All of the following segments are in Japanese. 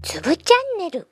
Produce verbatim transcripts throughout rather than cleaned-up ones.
ツブちゃんねる。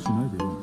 しないでよ。